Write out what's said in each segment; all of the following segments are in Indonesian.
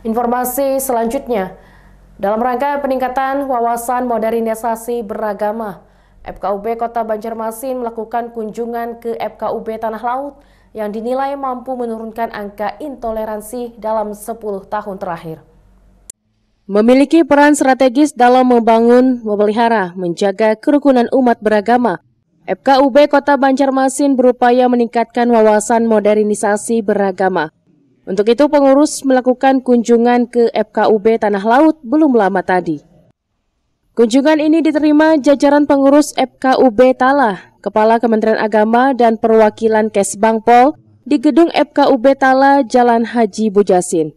Informasi selanjutnya, dalam rangka peningkatan wawasan modernisasi beragama, FKUB Kota Banjarmasin melakukan kunjungan ke FKUB Tanah Laut yang dinilai mampu menurunkan angka intoleransi dalam 10 tahun terakhir. Memiliki peran strategis dalam membangun, memelihara, menjaga kerukunan umat beragama, FKUB Kota Banjarmasin berupaya meningkatkan wawasan modernisasi beragama. Untuk itu, pengurus melakukan kunjungan ke FKUB Tanah Laut belum lama tadi. Kunjungan ini diterima jajaran pengurus FKUB Tala, Kepala Kementerian Agama dan Perwakilan Kesbangpol di gedung FKUB Tala Jalan Haji Bujasin.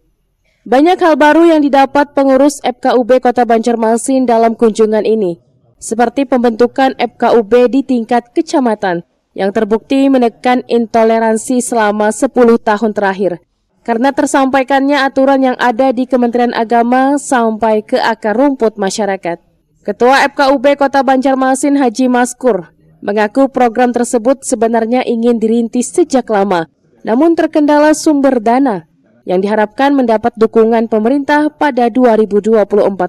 Banyak hal baru yang didapat pengurus FKUB Kota Banjarmasin dalam kunjungan ini, seperti pembentukan FKUB di tingkat kecamatan yang terbukti menekan intoleransi selama 10 tahun terakhir, karena tersampaikannya aturan yang ada di Kementerian Agama sampai ke akar rumput masyarakat. Ketua FKUB Kota Banjarmasin Haji Maskur mengaku program tersebut sebenarnya ingin dirintis sejak lama, namun terkendala sumber dana yang diharapkan mendapat dukungan pemerintah pada 2024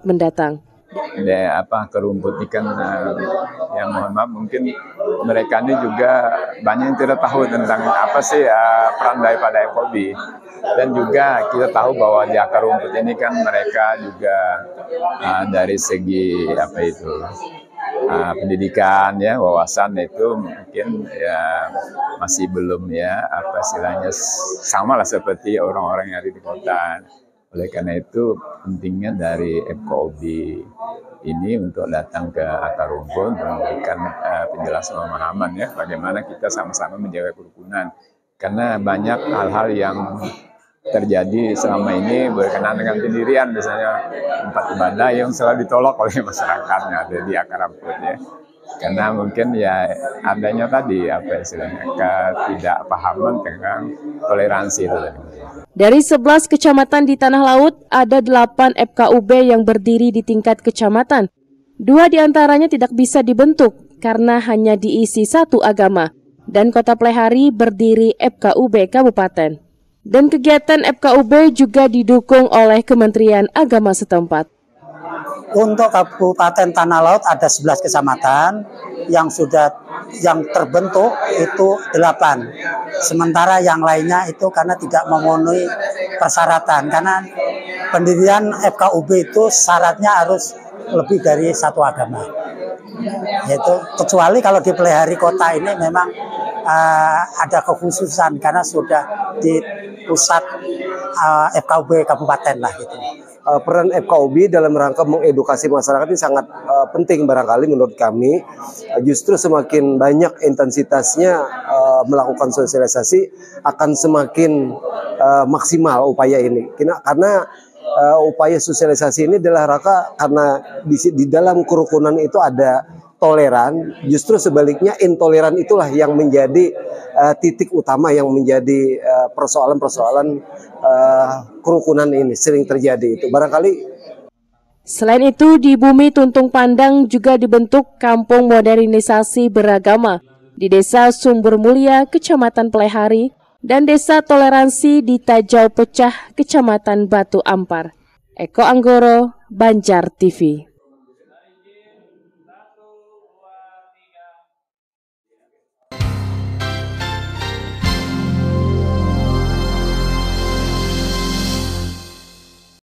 mendatang. Kerumput ikan yang mohon maaf, mungkin mereka ini juga banyak yang tidak tahu tentang apa sih peran daripada FKUB, dan juga kita tahu bahwa di akar rumput ini kan mereka juga dari segi pendidikan ya, wawasan itu mungkin ya masih belum ya sama lah seperti orang-orang yang ada di kota. Oleh karena itu pentingnya dari FKUB ini untuk datang ke akar rumput memberikan penjelasan pemahaman ya bagaimana kita sama-sama menjaga kerukunan, karena banyak hal-hal yang terjadi selama ini berkenaan dengan pendirian, misalnya tempat ibadah yang selalu ditolak oleh masyarakatnya ada di akar rumput ya, karena mungkin ya adanya tadi ketidakpahaman tentang toleransi itu. Dari 11 kecamatan di Tanah Laut ada 8 FKUB yang berdiri di tingkat kecamatan. 2 diantaranya tidak bisa dibentuk karena hanya diisi satu agama, dan Kota Pelaihari berdiri FKUB kabupaten. Dan kegiatan FKUB juga didukung oleh Kementerian Agama setempat. Untuk Kabupaten Tanah Laut ada 11 kecamatan yang terbentuk itu 8. Sementara yang lainnya itu karena tidak memenuhi persyaratan, karena pendirian FKUB itu syaratnya harus lebih dari satu agama. Yaitu kecuali kalau di Pelaihari Kota ini memang ada kekhususan karena sudah di pusat FKUB kabupaten lah gitu. Peran FKUB dalam rangka mengedukasi masyarakat ini sangat penting barangkali menurut kami. Justru semakin banyak intensitasnya melakukan sosialisasi akan semakin maksimal upaya ini. Karena upaya sosialisasi ini adalah rangka karena di dalam kerukunan itu ada toleran, justru sebaliknya intoleran itulah yang menjadi titik utama yang menjadi persoalan-persoalan kerukunan ini sering terjadi itu barangkali. Selain itu di Bumi Tuntung Pandang juga dibentuk Kampung Modernisasi Beragama di Desa Sumber Mulia Kecamatan Pelaihari dan Desa Toleransi di Tajau Pecah Kecamatan Batu Ampar. Eko Anggoro, Banjar TV.